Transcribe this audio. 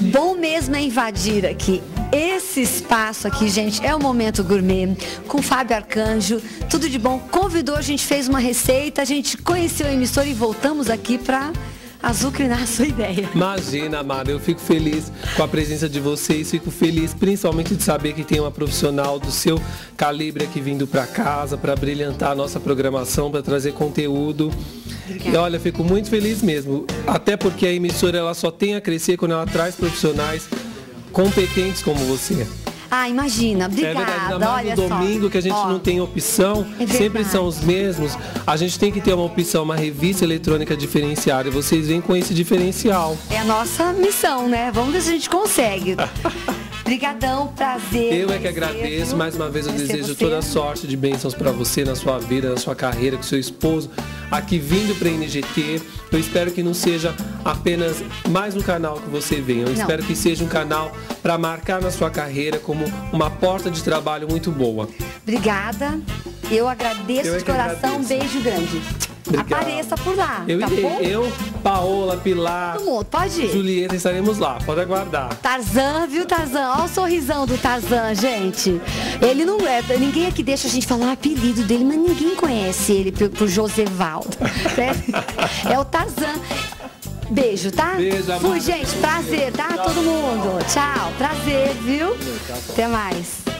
Bom mesmo é invadir aqui. Esse espaço aqui, gente, é o Momento Gourmet, com o Fábio Arcanjo, tudo de bom. Convidou, a gente fez uma receita, a gente conheceu a emissora e voltamos aqui para azucrinar a sua ideia. Imagina, Mara, eu fico feliz com a presença de vocês, fico feliz principalmente de saber que tem uma profissional do seu calibre aqui vindo para casa, para brilhantar a nossa programação, para trazer conteúdo. Obrigada. E olha, fico muito feliz mesmo, até porque a emissora ela só tem a crescer quando ela traz profissionais competentes como você. Ah, imagina, obrigada, olha só. É verdade, ainda mais no domingo que a gente não tem opção, sempre são os mesmos. A gente tem que ter uma opção, uma revista eletrônica diferenciada, e vocês vêm com esse diferencial. É a nossa missão, né? Vamos ver se a gente consegue. Obrigadão, prazer. Eu é que agradeço, mais uma vez eu desejo toda a sorte de bênçãos para você na sua vida, na sua carreira, com seu esposo, aqui vindo para a NGT. Eu espero que não seja apenas mais um canal que você venha, eu espero que seja um canal para marcar na sua carreira como uma porta de trabalho muito boa. Obrigada, eu agradeço de coração, um beijo grande. Obrigado. Apareça por lá, tá bom? Eu, Paola, Pilar, todo mundo, pode ir. Julieta, estaremos lá, pode aguardar. Tarzan, viu, Tarzan? Olha o sorrisão do Tarzan, gente. Ele não é, ninguém aqui deixa a gente falar o apelido dele, mas ninguém conhece ele pro Josevaldo. É o Tarzan. Beijo, tá? Beijo, amor. Fui, gente, prazer, tá? Todo mundo. Tchau, prazer, viu? Até mais.